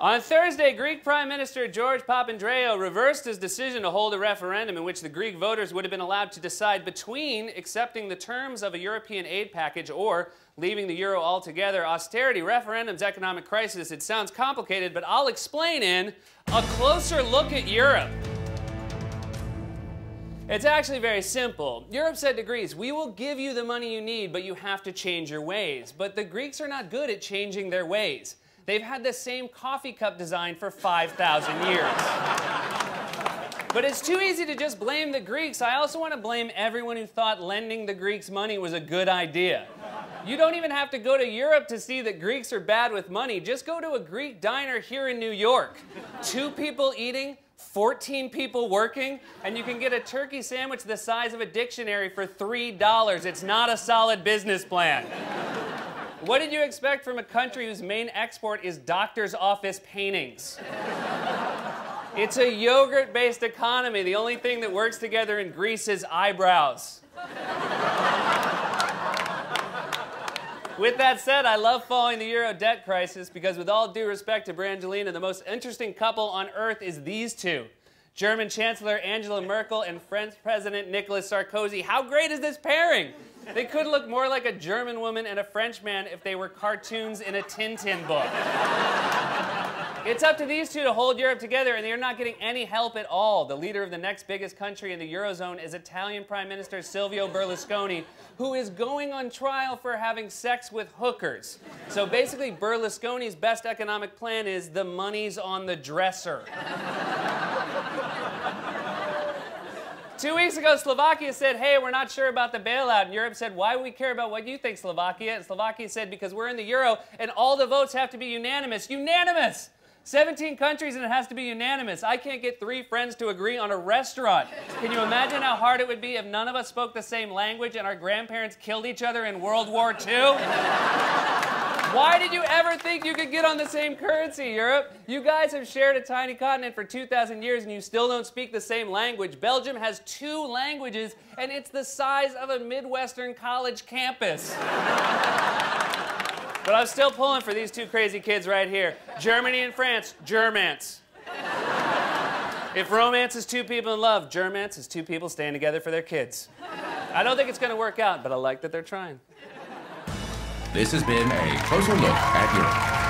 On Thursday, Greek Prime Minister George Papandreou reversed his decision to hold a referendum in which the Greek voters would have been allowed to decide between accepting the terms of a European aid package or leaving the euro altogether. Austerity, referendums, economic crisis. It sounds complicated, but I'll explain in A Closer Look at Europe. It's actually very simple. Europe said to Greece, we will give you the money you need, but you have to change your ways. But the Greeks are not good at changing their ways. They've had the same coffee cup design for 5,000 years. But it's too easy to just blame the Greeks. I also want to blame everyone who thought lending the Greeks money was a good idea. You don't even have to go to Europe to see that Greeks are bad with money. Just go to a Greek diner here in New York. 2 people eating, 14 people working, and you can get a turkey sandwich the size of a dictionary for $3. It's not a solid business plan. What did you expect from a country whose main export is doctor's office paintings? It's a yogurt-based economy. The only thing that works together in Greece is eyebrows. With that said, I love following the euro debt crisis because with all due respect to Brangelina, the most interesting couple on earth is these two. German Chancellor Angela Merkel and French President Nicolas Sarkozy. How great is this pairing? They could look more like a German woman and a French man if they were cartoons in a Tintin book. It's up to these two to hold Europe together, and they're not getting any help at all. The leader of the next biggest country in the Eurozone is Italian Prime Minister Silvio Berlusconi, who is going on trial for having sex with hookers. So basically, Berlusconi's best economic plan is the money's on the dresser. 2 weeks ago, Slovakia said, hey, we're not sure about the bailout. And Europe said, why do we care about what you think, Slovakia? And Slovakia said, because we're in the euro and all the votes have to be unanimous. Unanimous! 17 countries and it has to be unanimous. I can't get 3 friends to agree on a restaurant. Can you imagine how hard it would be if none of us spoke the same language and our grandparents killed each other in World War II? Why did you ever think you could get on the same currency, Europe? You guys have shared a tiny continent for 2,000 years and you still don't speak the same language. Belgium has 2 languages and it's the size of a Midwestern college campus. But I'm still pulling for these 2 crazy kids right here. Germany and France, Germance. If romance is 2 people in love, Germance is 2 people staying together for their kids. I don't think it's going to work out, but I like that they're trying. This has been A Closer Look at Europe.